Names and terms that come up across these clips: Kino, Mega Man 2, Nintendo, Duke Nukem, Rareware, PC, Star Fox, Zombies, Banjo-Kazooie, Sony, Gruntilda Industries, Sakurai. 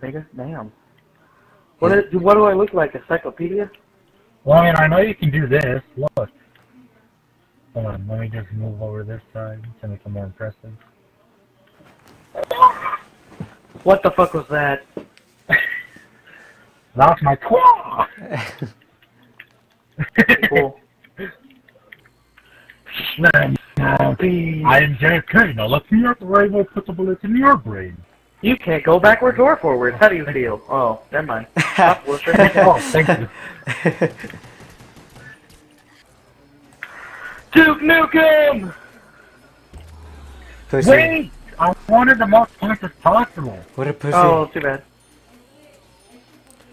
nigga. Damn. What do I look like, a encyclopedia? Well, I mean, I know you can do this. Look. Hold on, let me just move over this side to make it more impressive. What the fuck was that? That's my claw! Cool. I am Jared Kino. Let's see your brain will put the bullets in your brain. You can't go backwards or forwards. How do you feel? Oh, never mind. Stop, we'll turn it off. Thank you. Duke Nukem! Pussy. Wait! I wanted the most points as possible. What a pussy. Oh, too bad.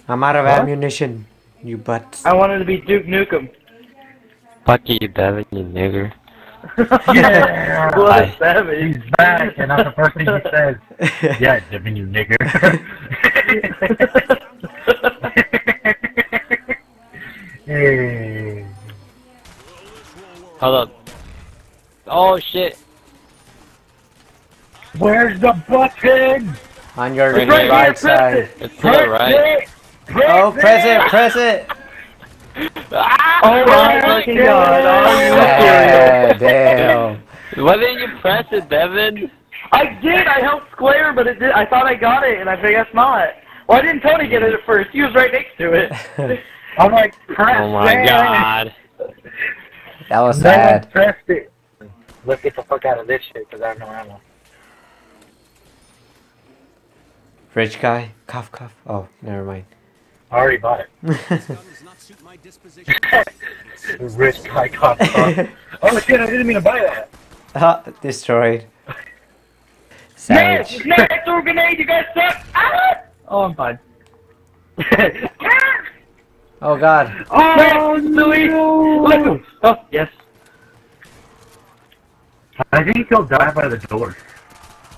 I'm out of ammunition, you butt. I wanted to be Duke Nukem. Fuck you, Devin, you nigger. Yeah! What a savage. He's back, and that's the first thing he says. Yeah, Devin, you nigger. Hey. Hold up. Oh, shit. Where's the button? On your right side. It's to the right. Oh, press it! Oh my fucking god! Oh, damn. Why didn't you press it, Devin? I did! I held square, but it did. I thought I got it, and I guess not. Well, I didn't Tony get it at first. He was right next to it. I'm like, press it! Oh my god. That was sad. Pressed it. Let's get the fuck out of this shit, because I have no ammo. Rich guy, cough, cough. Oh, never mind. I already bought it. Rich guy, cough, cough. Oh shit! I didn't mean to buy that. Destroyed. Savage. Yes, I threw a grenade. You guys suck. Ah! Oh, I'm fine. Oh god. Oh no! Let go. Oh yes. I think he'll die by the door.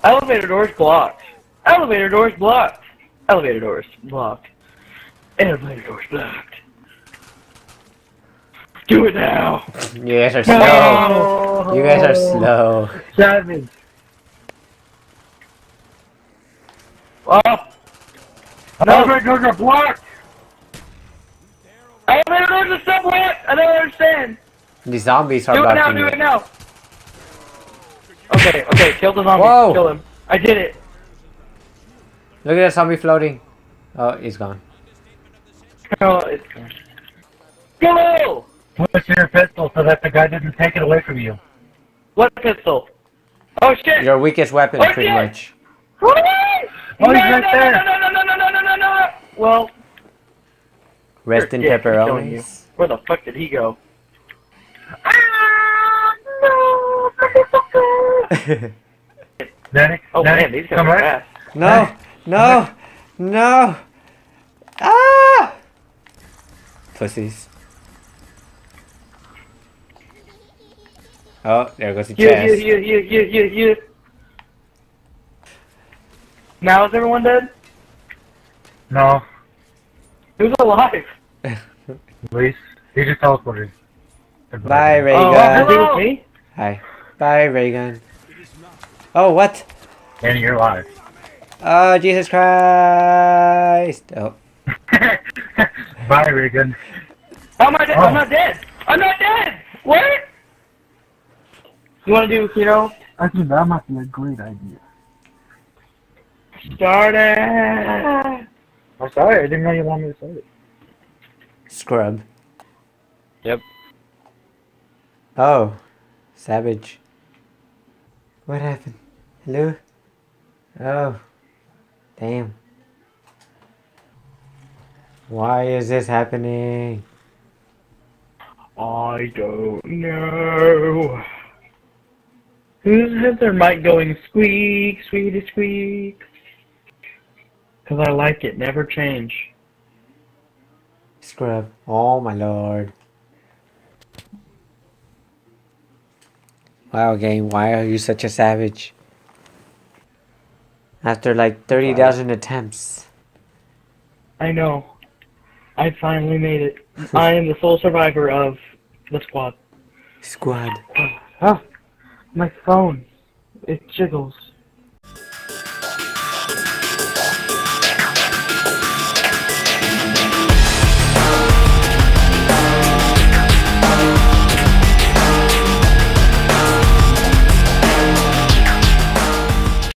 Elevator door's blocked. Elevator doors blocked. Elevator doors blocked. Elevator doors blocked. Do it now. You guys are slow. Oh, you guys are slow. Savage. Oh. Elevator doors are blocked. Elevator doors are somewhere. I don't understand. The zombies are blocking. Do it now. Do it now. Okay. Okay. Kill the zombie. Whoa. Kill him. I did it. Look at that zombie floating. Oh, he's gone. Oh, it's gone. Go! Push your pistol so that the guy doesn't take it away from you. What pistol? Oh shit! Your weakest weapon, oh, pretty much. What? Oh, he's right there! No. Well... Rest in pepperonis. Where the fuck did he go? Ah! No! Motherfucker! Nanny? Oh man, these guys are fast. No! No! No! Ah! Pussies. Oh, there goes the chest. You. Now is everyone dead? No. Who's alive? Luis. He just teleported. Bye, Reagan. Oh, me? Hi. Bye, Reagan. Oh, what? And you're alive. Oh, Jesus Christ! Oh. Bye, Regan. I'm not dead! I'm not dead! What? You wanna do, Kino? I think that might be a great idea. Start it! I'm sorry, I didn't know you wanted me to start it. Scrub. Yep. Oh. Savage. What happened? Hello? Oh. Damn. Why is this happening? I don't know. Who's had their mic going squeak, squeaky squeak? Cause I like it, never change. Scrub. Oh my lord. Wow game, why are you such a savage? After like 30,000 attempts. I know. I finally made it. I am the sole survivor of the squad. Squad. Oh, my phone. It jiggles.